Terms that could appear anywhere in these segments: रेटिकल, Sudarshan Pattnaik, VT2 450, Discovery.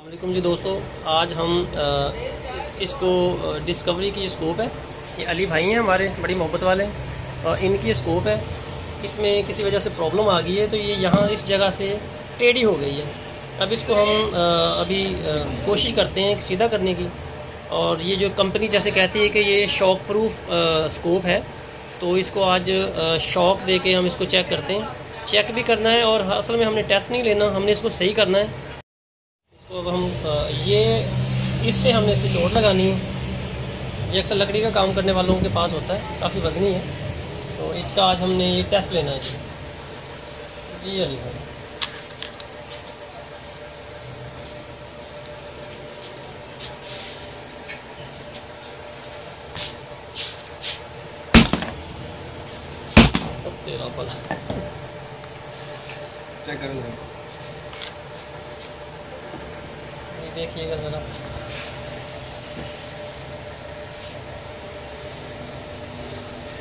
अस्सलामुअलैकुम जी दोस्तों, आज हम इसको डिस्कवरी की स्कोप है। ये अली भाई हैं हमारे, बड़ी मोहब्बत वाले हैं, और इनकी स्कोप है। इसमें किसी वजह से प्रॉब्लम आ गई है तो ये यहाँ इस जगह से टेढ़ी हो गई है। अब इसको हम अभी कोशिश करते हैं सीधा करने की। और ये जो कंपनी जैसे कहती है कि ये शॉक प्रूफ स्कोप है, तो इसको आज शॉक दे के हम इसको चेक करते हैं। चेक भी करना है और असल में हमने टेस्ट नहीं लेना, हमने इसको सही करना है। तो अब हम ये इससे हमने इसे चोट लगानी है। ये अक्सर लकड़ी का काम करने वालों के पास होता है, काफ़ी वजनी है, तो इसका आज हमने ये टेस्ट लेना है जी। अली भाई तेरा भला चेक करो, देखिएगा ज़रा।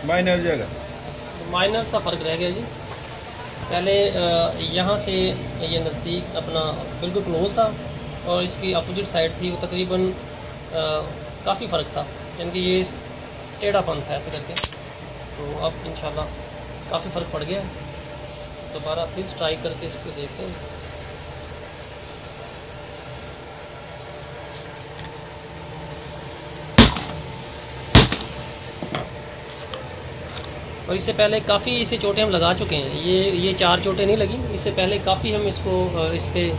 माइनर जगह, माइनर सा फ़र्क रह गया जी। पहले यहाँ से ये नज़दीक अपना बिल्कुल क्लोज था और इसकी अपोजिट साइड थी, वो तकरीबन काफ़ी फ़र्क था, यानी कि ये टेढ़ापन था ऐसे करके। तो अब इंशाल्लाह काफ़ी फ़र्क पड़ गया। दोबारा फिर ट्राई करके इसको देखते हैं। और इससे पहले काफ़ी इसे चोटें हम लगा चुके हैं। ये 4 चोटें नहीं लगी, इससे पहले काफ़ी हम इसको इस पर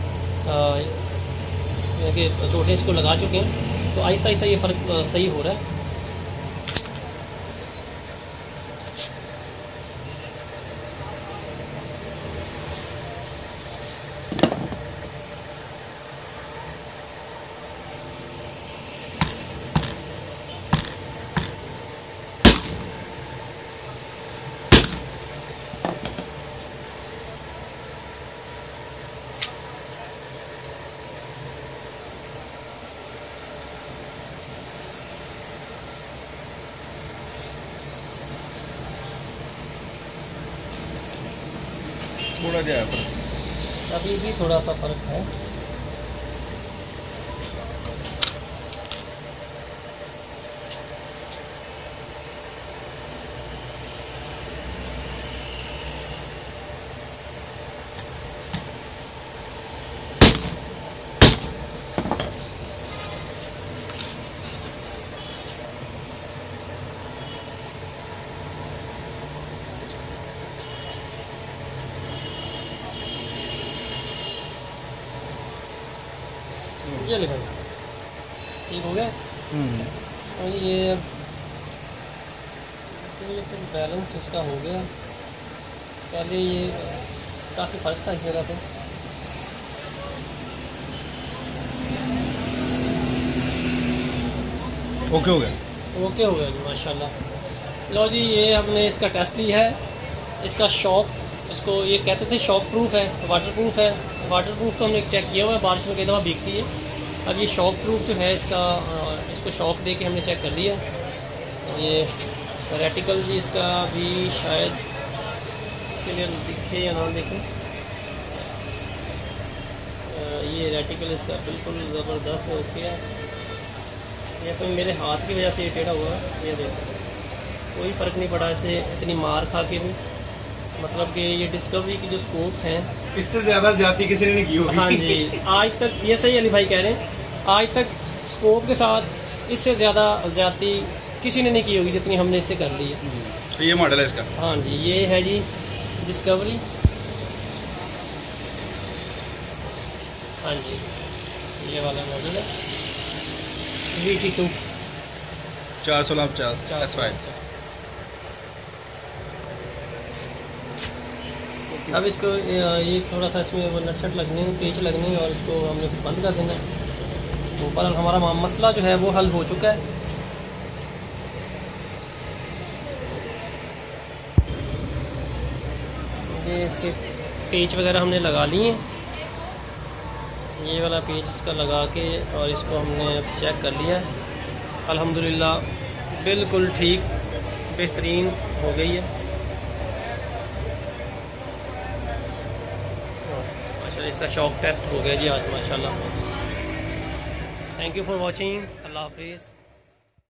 चोटें इसको लगा चुके हैं। तो आहिस्ता आहिस्ता ये फ़र्क सही हो रहा है। थोड़ा गया पर अभी भी थोड़ा सा फर्क है। ठीक हो गया। और ये बैलेंस इसका हो गया। पहले ये काफ़ी फर्क था इस जगह पे। ओके हो गया, ओके हो गया जी, माशाल्लाह। लो जी, ये हमने इसका टेस्ट लिया है। इसका शॉक, इसको ये कहते थे शॉक प्रूफ है, वाटर प्रूफ है। वाटर प्रूफ तो हमने चेक किया हुआ है, बारिश में कई दफ़ा भीगती है। अब ये शॉक प्रूफ जो है इसका, इसको शॉक दे के हमने चेक कर लिया। ये रेटिकल जी इसका भी शायद क्लियर दिखे या ना दिखे। ये रेटिकल इसका बिल्कुल ज़बरदस्त हो गया। जैसे मेरे हाथ की वजह से ये टेढ़ा हुआ, ये देखो कोई फ़र्क नहीं पड़ा इसे इतनी मार खा के भी। मतलब कि ये डिस्कवरी की जो स्कोप्स हैं इससे ज़्यादा ज़्यादा किसी ने नहीं की होगी। हाँ जी, आज तक ये सही अली भाई कह रहे हैं, आज तक स्कोप के साथ इससे ज़्यादा ज़्यादा किसी ने नहीं की होगी जितनी हमने इससे कर ली है। तो ये मॉडल है इसका। हाँ जी, ये है जी डिस्कवरी। हाँ जी, ये वाला मॉडल है VT2 450। अब इसको ये थोड़ा सा इसमें नटशट लगनी है, पेच लगनी है, और इसको हमने बंद कर देना है। तो पर हमारा मसला जो है वो हल हो चुका है। ये इसके पेच वगैरह हमने लगा लिए हैं। ये वाला पेच इसका लगा के और इसको हमने चेक कर लिया है। अल्हम्दुलिल्लाह बिल्कुल ठीक, बेहतरीन हो गई है। इसका शॉक टेस्ट हो गया जी आज, माशाल्लाह। Thank you for watching. अल्लाह हाफिज़।